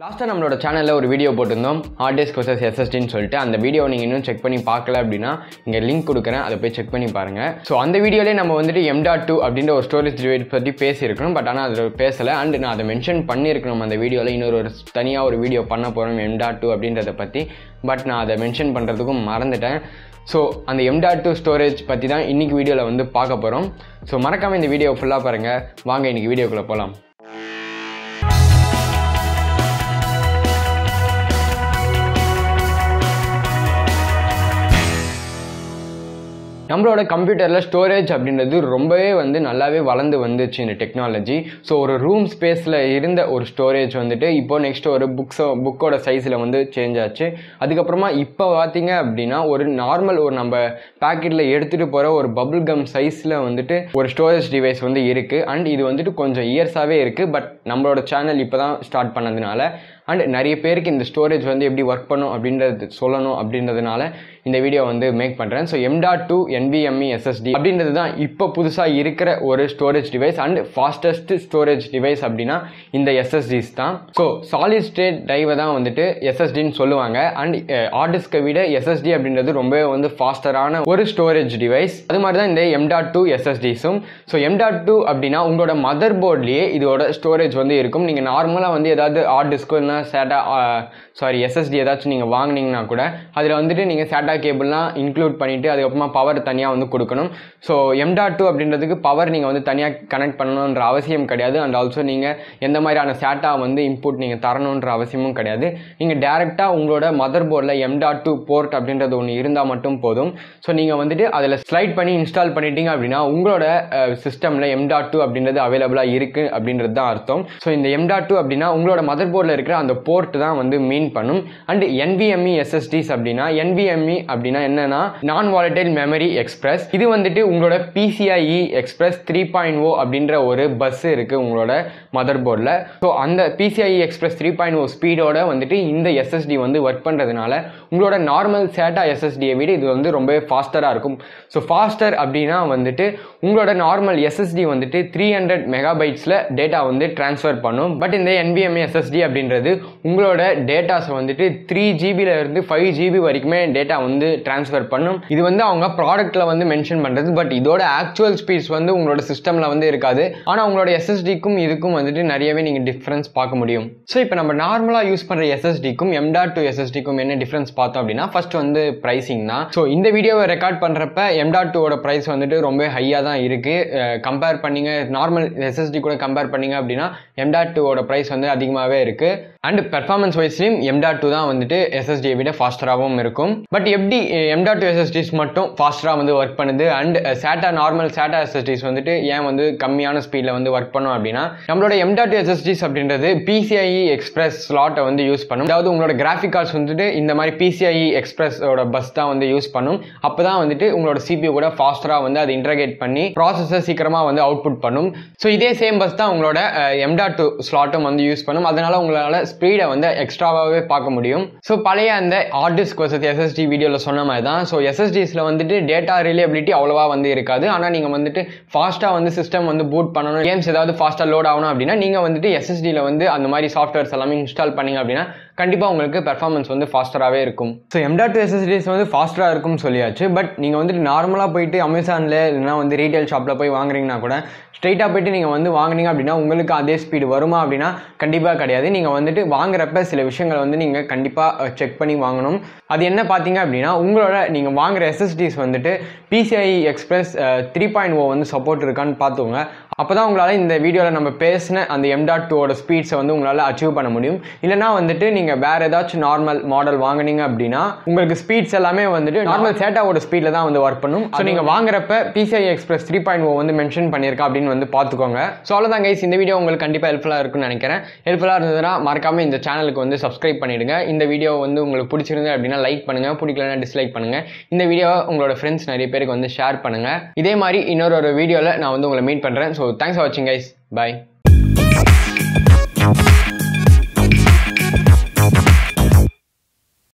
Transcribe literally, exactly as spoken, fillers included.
Last time we channel a video about hard disk versus S S D and that video you can check the link and check the so in that video we M dot two storage device but and I mentioned in the video a video M dot two but I mentioned it. So and the M dot two storage பத்தி தான் இன்னைக்கு வீடியோல வந்து பார்க்க போறோம். So மறக்காம இந்த video ஃபுல்லா பாருங்க. வாங்க இன்னைக்கு வீடியோக்குள்ள போலாம். நம்மளோட கம்ப்யூட்டர்ல ஸ்டோரேஜ் அப்படிங்கிறது ரொம்பவே வந்து நல்லாவே வளந்து வந்துச்சு இந்த டெக்னாலஜி. சோ ஒரு ரூம் ஸ்பேஸ்ல இருந்த ஒரு ஸ்டோரேஜ் வந்துட்டு இப்போ நெக்ஸ்ட் ஒரு புக்ஸ் புக்கோட சைஸ்ல வந்து சேஞ்ச் ஆச்சு. அதுக்கு அப்புறமா இப்போ பாத்தீங்க அப்படினா ஒரு நார்மல் ஒரு நம்ம பாக்கெட்ல எடுத்துட்டு போற ஒரு bubble gum சைஸ்ல வந்துட்டு ஒரு ஸ்டோரேஜ் டிவைஸ் வந்து இருக்கு. அண்ட் இது வந்துட்டு கொஞ்சம் இயர்ஸாவே இருக்கு. பட் நம்மளோட சேனல் இப்பதான் ஸ்டார்ட் பண்ணதுனால அண்ட் நிறைய பேருக்கு இந்த ஸ்டோரேஜ் வந்து எப்படி வர்க் பண்ணும் அப்படின்றது சொல்லணும் அப்படின்றதுனால இந்த வீடியோ வந்து மேக் பண்றேன். So M dot two N V M E S S D அப்படின்றது தான் இப்போ புதுசா இருக்கிற ஒரு storage device and fastest storage device அப்படினா இந்த S S Ds தான். சோ சாலிட் ஸ்டேட் டிரைவ் தான் வந்துட்டு S S D ன்னு சொல்லுவாங்க. அண்ட் ஹார்ட் டிஸ்கை விட S S D அப்படின்றது ரொம்பவே வந்து ஃபாஸ்டரான ஒரு ஸ்டோரேஜ் டிவைஸ். அது மாதிரி தான் இந்த M dot two S S Dsம். சோ M dot two அப்படினா உங்களோட மதர் போர்ட்லயே இதோட ஸ்டோரேஜ் வந்து இருக்கும். நீங்க நார்மலா வந்து ஏதாவது ஹார்ட் டிஸ்க் இல்லனா SATA sorry S S D ஏதாச்சும் நீங்க வாங்குனீங்கனா கூட அதுல வந்துட்டு நீங்க SATA கேபிள்லாம் இன்க்ளூட் பண்ணிட்டு அதுக்கு அப்புறமா பவர் தனியா வந்து கொடுக்கணும். சோ M dot two அப்படிங்கிறதுக்கு பவர் நீங்க வந்து தனியா கனெக்ட் பண்ணனும்ன்ற அவசியம் கிடையாது. அண்ட் ஆல்சோ நீங்க எந்த மாதிரியான SATA வந்து இன்புட் நீங்க தரணும்ன்ற அவசியமும் கிடையாது. நீங்க டைரக்ட்டா உங்களோட மதர் போர்ட்ல M dot two போர்ட் அப்படிங்கிறது ஒன்னு இருந்தா மட்டும் போதும். சோ நீங்க வந்துட்டு அதுல ஸ்லைட் பண்ணி இன்ஸ்டால் பண்ணிட்டீங்க அப்படினா உங்களோட சிஸ்டம்ல M dot two அப்படிங்கிறது அவேலபிளா இருக்கு அப்படிங்கிறது தான் அர்த்தம். சோ இந்த M dot two அப்படினா உங்களோட மதர் போர்ட்ல இருக்கிற அந்த போர்ட் தான் வந்து மீன் பண்ணும். And N V M E S S Ds அப்படினா N V M E அப்படினா என்னன்னா நான் volatile memory express. இது வந்துட்டு உங்களோட P C I E express three point oh அப்படிங்கற ஒரு பஸ் இருக்கு உங்களோட மதர் போர்ட்ல. சோ அந்த P C I E express three point oh ஸ்பீடோட வந்துட்டு இந்த S S D வந்து வர்க் பண்றதுனால உங்களோட normal SATA S S D ஐ விட இது வந்து ரொம்பவே ஃபாஸ்டரா இருக்கும். சோ ஃபாஸ்டர் அப்படினா வந்துட்டு உங்களோட நார்மல் S S D வந்துட்டு three hundred மெகாபைட்ஸ்ல டேட்டா வந்து ட்ரான்ஸ்ஃபர் பண்ணும். பட் இந்த N V M E S S D அப்படிங்கிறது உங்களோட டேட்டாஸ் வந்துட்டு three G B ல இருந்து five G B வரைக்குமே டேட்டா வந்து ட்ரான்ஸ்ஃபர் பண்ணும். இது வந்து அவங்க ப்ராடக்ட்ல வந்து மென்ஷன் பண்றது. பட் இதோட ஆக்சுவல் ஸ்பீட்ஸ் வந்து உங்களோட சிஸ்டம்ல வந்து இருக்காது. ஆனா உங்களோட S S Dக்கும் இதுக்கும் வந்துட்டு நிறையவே நீங்க டிஃபரன்ஸ் பார்க்க முடியும். சோ இப்போ நம்ம நார்மலா யூஸ் பண்ற S S Dக்கும் M dot two S S Dக்கும் என்ன டிஃபரன்ஸ் பார்த்தோம் அப்படினா ஃபர்ஸ்ட் வந்து பிரைசிங் தான். சோ இந்த வீடியோவை ரெக்கார்ட் பண்றப்ப M dot two ஓட பிரைஸ் வந்துட்டு ரொம்ப ஹையா தான் இருக்கு. கம்பேர் பண்ணீங்க நார்மல் S S D கூட கம்பேர் பண்ணீங்க அப்படினா M dot two ஓட பிரைஸ் வந்து அதிகமாவே இருக்கு. அண்ட் பெர்ஃபார்மன்ஸ் வைஸ்லயும் M dot two தான் வந்துட்டு S S D விட ஃபாஸ்டராவும் இருக்கும். பட் எப்படி M dot two S S Ds மட்டும் ஃபாஸ்டரா வந்து வர்க் பண்ணுது and SATA normal SATA S S Ds வந்துட்டு ஏன் வந்து கம்மியான ஸ்பீட்ல வந்து வர்க் பண்ணும் அப்படினா நம்மளோட M dot two S S Ds அப்படின்றது P C I E Express ஸ்லாட்டை வந்து யூஸ் பண்ணும். அதாவது உங்களோட கிராஃபிக் கார்ட்ஸ் வந்துட்டு இந்த மாதிரி P C I E Express ஓட பஸ் தான் வந்து யூஸ் பண்ணும். அப்பதான் வந்துட்டு உங்களோட C P U கூட ஃபாஸ்டரா வந்து அதை இன்டெகிரேட் பண்ணி ப்ராசஸர் சீக்கிரமா வந்து அவுட்புட் பண்ணும். சோ இதே சேம் பஸ் தான் உங்களோட M dot two ஸ்லாட்டும் வந்து யூஸ் பண்ணும். அதனால உங்களால ஸ்பீடை வந்து எக்ஸ்ட்ராவாவே பார்க்க முடியும். சோ பழைய அந்த hard disk versus S S D வீடியோல சொன்ன மாதிரி தான். சோ S S Dsல வந்துட்டு டேட்டா ரிலையபிலிட்டி அவ்வளவா வந்து இருக்காது. ஆனா நீங்க வந்துட்டு ஃபாஸ்டா வந்து சிஸ்டம் வந்து பூட் பண்ணனும், கேம்ஸ் ஏதாவது ஃபாஸ்டா லோட் ஆகணும் அப்படினா நீங்க வந்துட்டு S S Dல வந்து அந்த மாதிரி சாஃப்ட்வேர்ஸ் எல்லாமே இன்ஸ்டால் பண்ணீங்க அப்படினா கண்டிப்பா உங்களுக்கு பெர்ஃபார்மன்ஸ் வந்து ஃபாஸ்டராவே இருக்கும். So M dot two S S Ds வந்து ஃபாஸ்டரா இருக்கும்னு சொல்லியாச்சு. பட் நீங்க வந்து நார்மலா போயிட்டு அமேசான்ல இல்லனா வந்து ரீட்டைல் ஷாப்ல போய் வாங்குறீங்கனா கூட ஸ்ட்ரைட்டா போயிட்டு நீங்க வந்து வாங்குனீங்க அப்படினா உங்களுக்கு அதே ஸ்பீடு வருமா அப்படினா கண்டிப்பா கிடையாது. நீங்க வந்துட்டு வாங்குறப்ப சில விஷயங்களை வந்து நீங்க கண்டிப்பா செக் பண்ணி வாங்கணும். அது என்ன பாத்தீங்க அப்படினா உங்களோட நீங்க வாங்குற S S Ds வந்துட்டு P C I E Express three point oh வந்து சப்போர்ட் இருக்கான்னு பாத்துங்க. அப்பதான் உங்களால இந்த வீடியோல நம்ம பேசின அந்த M dot two ஓட ஸ்பீட்ஸ் வந்து உங்களால அச்சீவ் பண்ண முடியும். இல்லனா வந்துட்டு நீங்க வேற ஏதாச்சும் நார்மல் மாடல் வாங்குனீங்க அப்படினா உங்களுக்கு ஸ்பீட்ஸ் எல்லாமே வந்துட்டு நார்மல் SATA ஓட ஸ்பீட்ல தான் வந்து வர்க் பண்ணும். சோ நீங்க வாங்குறப்ப P C I E Express three point oh வந்து மென்ஷன் பண்ணிருக்கா அப்படினு வந்து பாத்துக்கோங்க. சோ அவ்வளவுதான் गाइस, இந்த வீடியோ உங்களுக்கு கண்டிப்பா ஹெல்ப்ஃபுல்லா இருக்கும்னு நினைக்கிறேன். ஹெல்ப்ஃபுல்லா இருந்ததுனா மறக்காம இந்த சேனலுக்கு வந்து Subscribe பண்ணிடுங்க. இந்த வீடியோ வந்து உங்களுக்கு பிடிச்சிருந்தா அப்படினா லைக் பண்ணுங்க, பிடிக்கலனா டிஸ்லைக் பண்ணுங்க. இந்த வீடியோவை உங்களோட ஃப்ரெண்ட்ஸ் நிறைய பேருக்கு வந்து ஷேர் பண்ணுங்க. இதே மாதிரி இன்னொரு ஒரு வீடியோல நான் வந்து உங்களை மீட் பண்றேன். So thanks for watching guys. Bye.